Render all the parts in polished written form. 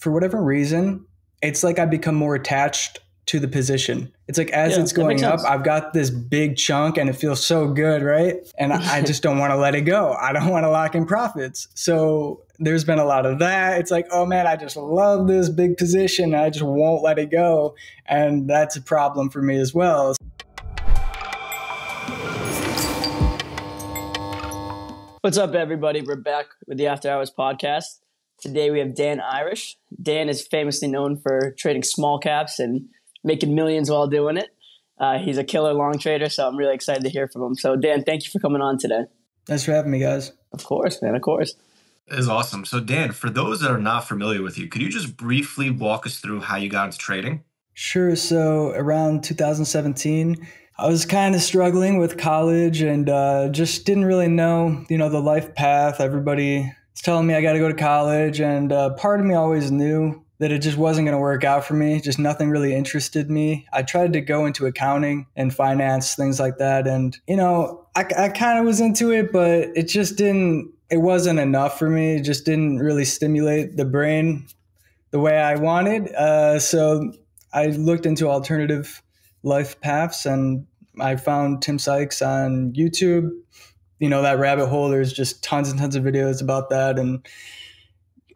for whatever reason, it's like I become more attached to the position. It's like, as it's going up, I've got this big chunk and it feels so good, right? And I just don't want to let it go. I don't want to lock in profits. So there's been a lot of that. It's like, oh man, I just love this big position. I just won't let it go. And that's a problem for me as well. What's up, everybody? We're back with the After Hours Podcast. Today we have Dan Irish. Dan is famously known for trading small caps and making millions while doing it. He's a killer long trader, so I'm really excited to hear from him. So Dan, thank you for coming on today. Thanks for having me, guys. Of course, man, of course. That is awesome. So Dan, for those that are not familiar with you, could you just briefly walk us through how you got into trading? Sure. So around 2017, I was kind of struggling with college and just didn't really know, the life path. Everybody was telling me I got to go to college, and part of me always knew that it just wasn't going to work out for me. Just nothing really interested me. I tried to go into accounting and finance, things like that. And, I kind of was into it, but it just didn't, it wasn't enough for me. It just didn't really stimulate the brain the way I wanted. So I looked into alternative life paths, and I found Tim Sykes on YouTube. That rabbit hole, there's just tons and tons of videos about that. And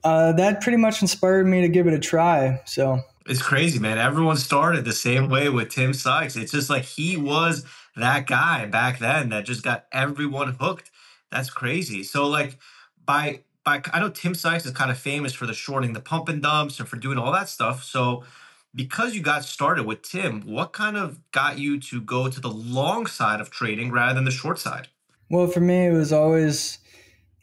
that pretty much inspired me to give it a try. So it's crazy, man. Everyone started the same way with Tim Sykes. It's just like he was that guy back then that just got everyone hooked. That's crazy. So like I know Tim Sykes is kind of famous for the shorting the pump and dumps and for doing all that stuff. So because you got started with Tim, what kind of got you to go to the long side of trading rather than the short side? Well, for me, it was always,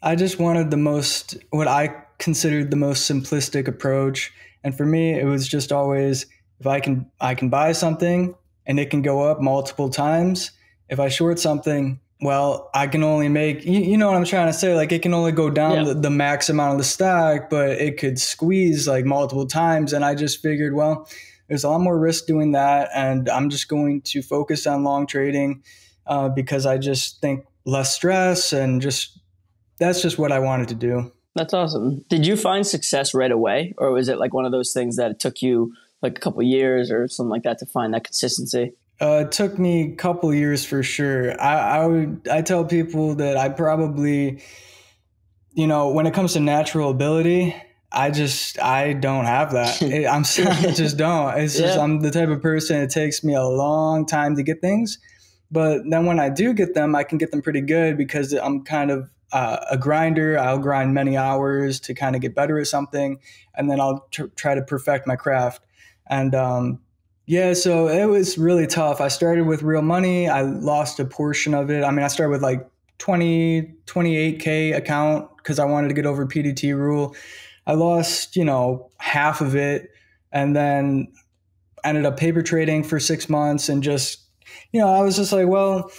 I just wanted the most, what I considered the most simplistic approach. And for me, it was just always, if I can buy something and it can go up multiple times. If I short something, well, I can only make, you know what I'm trying to say? Like it can only go down the max amount of the stock, but it could squeeze like multiple times. And I just figured, well, there's a lot more risk doing that. And I'm just going to focus on long trading because I just think less stress and just, that's just what I wanted to do. That's awesome. Did you find success right away? Or was it like one of those things that it took you like a couple years or something like that to find that consistency? It took me a couple years for sure. I tell people that I probably, when it comes to natural ability, I don't have that. I'm serious, I just don't. It's just, I'm the type of person, it takes me a long time to get things. But then when I do get them, I can get them pretty good because I'm kind of a grinder. I'll grind many hours to kind of get better at something, and then I'll try to perfect my craft. And yeah, so it was really tough. I started with real money. I lost a portion of it. I mean, I started with like 28K account because I wanted to get over PDT rule. I lost, half of it, and then ended up paper trading for 6 months and just, I was just like, well,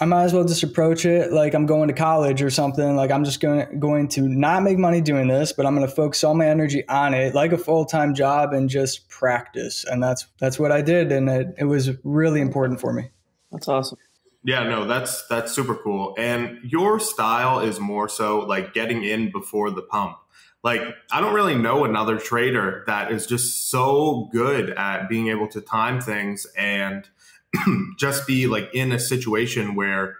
I might as well just approach it like I'm going to college or something. Like I'm just going to not make money doing this, but I'm going to focus all my energy on it like a full-time job and just practice. And that's what I did. And it was really important for me. That's awesome. Yeah, no, that's super cool. And your style is more so like getting in before the pump. Like I don't really know another trader that is just so good at being able to time things and just be like in a situation where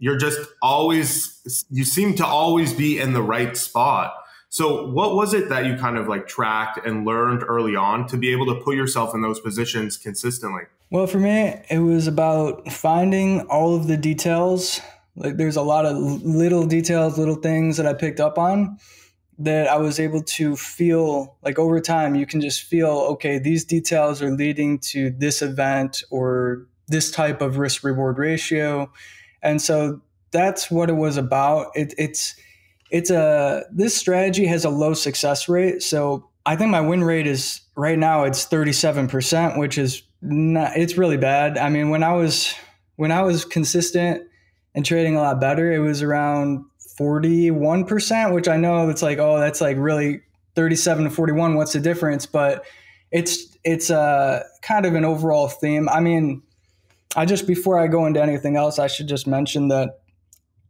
you're just always, you seem to always be in the right spot. So what was it that you kind of like tracked and learned early on to be able to put yourself in those positions consistently? Well, for me, it was about finding all of the details. Like there's a lot of little details, little things that I picked up on that I was able to feel like over time, you can just feel, okay, these details are leading to this event or this type of risk reward ratio. And so that's what it was about. This strategy has a low success rate. So I think my win rate is right now it's 37%, which is not, it's really bad. I mean, when I was consistent and trading a lot better, it was around 41%, which I know it's like, oh, that's like really 37 to 41. What's the difference? But it's a kind of an overall theme. I mean, before I go into anything else, I should just mention that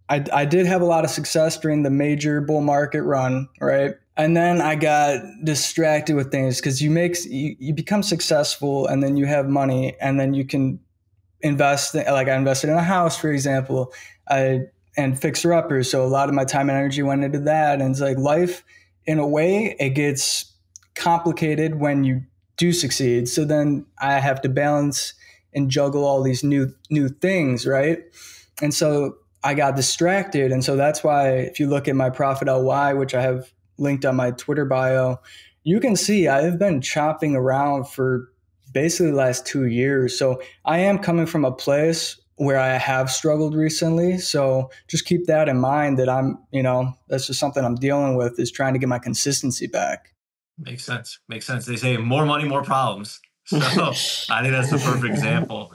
I did have a lot of success during the major bull market run, right? And then I got distracted with things, because you become successful and then you have money and then you can invest. Like I invested in a house, for example, and fixer uppers. So a lot of my time and energy went into that. And it's like life, in a way, it gets complicated when you do succeed. So then I have to balance and juggle all these new things, right? And so I got distracted. And so that's why, if you look at my Profit.ly, which I have linked on my Twitter bio, you can see I've been chopping around for basically the last 2 years. So I am coming from a place where I have struggled recently. So just keep that in mind, that I'm, you know, that's just something I'm dealing with, is trying to get my consistency back. Makes sense. Makes sense. They say more money, more problems. So I think that's the perfect example.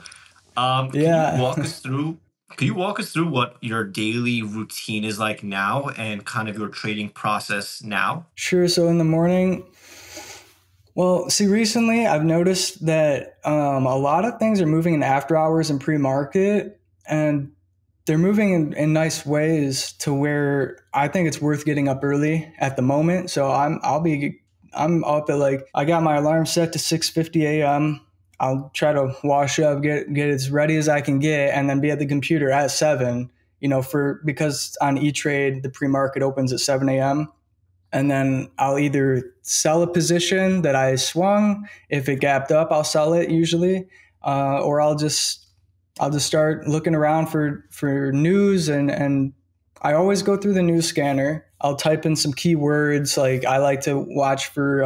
Can you walk us through? Can you walk us through what your daily routine is like now and kind of your trading process now? Sure. So in the morning, well, see, recently I've noticed that a lot of things are moving in after hours and pre-market, and they're moving in nice ways to where I think it's worth getting up early at the moment. So I'm up at, like, I got my alarm set to 6:50 a.m. I'll try to wash up, get as ready as I can get, and then be at the computer at 7, you know, because on E-Trade, the pre-market opens at 7 a.m. And then I'll either sell a position that I swung. If it gapped up, I'll sell it usually. Or I'll just start looking around for news. And I always go through the news scanner. I'll type in some keywords. Like, I like to watch for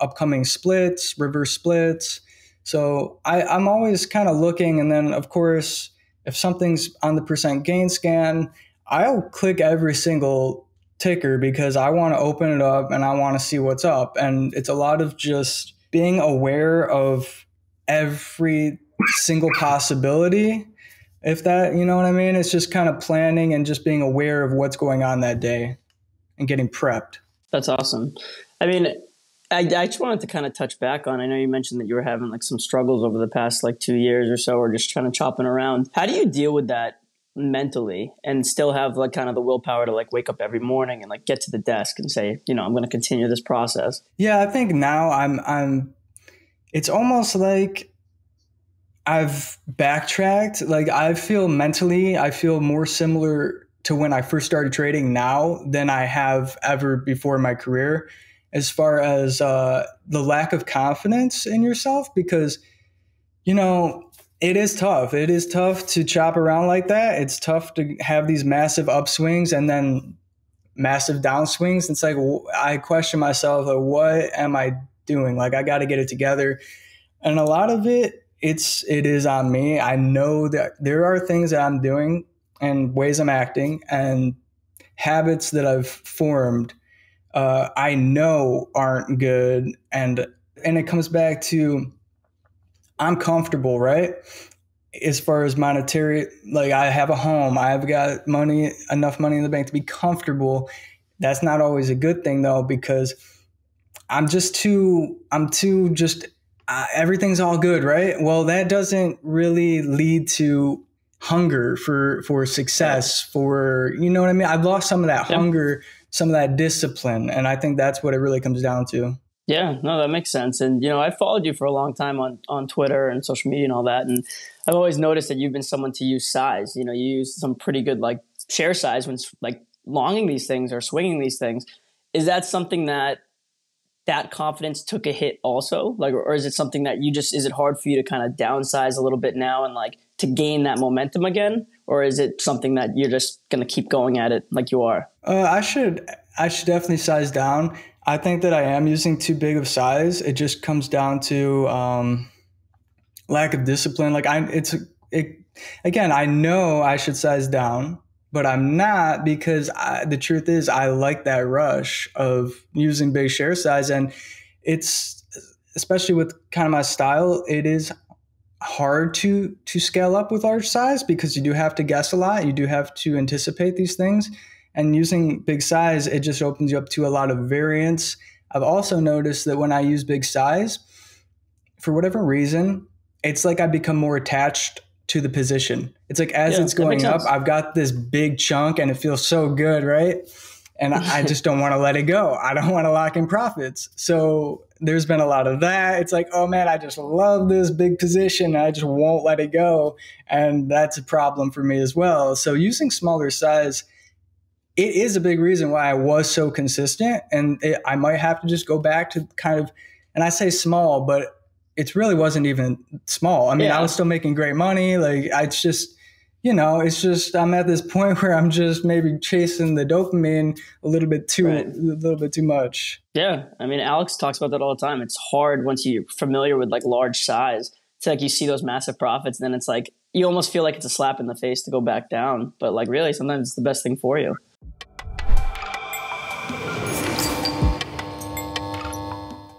upcoming splits, reverse splits. So I'm always kind of looking. And then, of course, if something's on the percent gain scan, I'll click every single ticker, because I want to open it up and I want to see what's up. And it's a lot of just being aware of every single possibility, if that, you know what I mean? It's just kind of planning and just being aware of what's going on that day and getting prepped. That's awesome. I mean, I just wanted to kind of touch back on, I know you mentioned that you were having like some struggles over the past like 2 years or so, or just kind of chopping around. How do you deal with that mentally and still have like kind of the willpower to like wake up every morning and like get to the desk and say, you know, I'm going to continue this process? Yeah, I think now it's almost like I've backtracked. Like, I feel more similar to when I first started trading now than I have ever before in my career, as far as the lack of confidence in yourself, because, you know, it is tough. It is tough to chop around like that. It's tough to have these massive upswings and then massive downswings. It's like, I question myself, like, what am I doing? Like, I got to get it together. And a lot of it is on me. I know that there are things that I'm doing and ways I'm acting and habits that I've formed I know aren't good. And it comes back to, I'm comfortable, right? As far as monetary, like, I have a home, I've got money, enough money in the bank to be comfortable. That's not always a good thing though, because I'm too everything's all good, right? Well, that doesn't really lead to hunger for success, for, you know what I mean? I've lost some of that hunger, some of that discipline. And I think that's what it really comes down to. Yeah, no, that makes sense. And, you know, I followed you for a long time on Twitter and social media and all that. And I've always noticed that you've been someone to use size. You know, you use some pretty good, like, share size when, like, longing these things or swinging these things. Is that something that confidence took a hit also? Like, or is it something that you just, is it hard for you to kind of downsize a little bit now and, like, to gain that momentum again? Or is it something that you're just going to keep going at it like you are? I should definitely size down. I think that I am using too big of size. It just comes down to lack of discipline. Like, I know I should size down, but I'm not, because the truth is I like that rush of using big share size. And it's, especially with kind of my style, it is hard to scale up with large size, because you do have to guess a lot. You do have to anticipate these things. And using big size, it just opens you up to a lot of variance. I've also noticed that when I use big size, for whatever reason, it's like I become more attached to the position. It's like, as it's going up, I've got this big chunk and it feels so good, right? And I just don't want to let it go. I don't want to lock in profits. So there's been a lot of that. It's like, oh man, I just love this big position. I just won't let it go. And that's a problem for me as well. So using smaller size, it is a big reason why I was so consistent. And I might have to just go back to kind of, and I say small, but it really wasn't even small. I mean, yeah. I was still making great money. Like it's just, you know, it's just, I'm at this point where I'm just maybe chasing the dopamine a little bit too, right. A little bit too much. Yeah. I mean, Alex talks about that all the time. It's hard once you're familiar with like large size. It's like you see those massive profits, and then it's like, you almost feel like it's a slap in the face to go back down. But like really, sometimes it's the best thing for you.